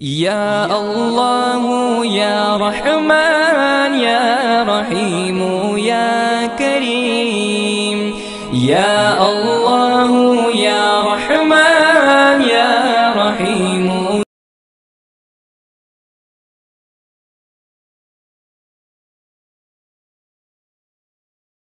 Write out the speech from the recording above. يا الله يا رحمن يا رحيم يا كريم يا الله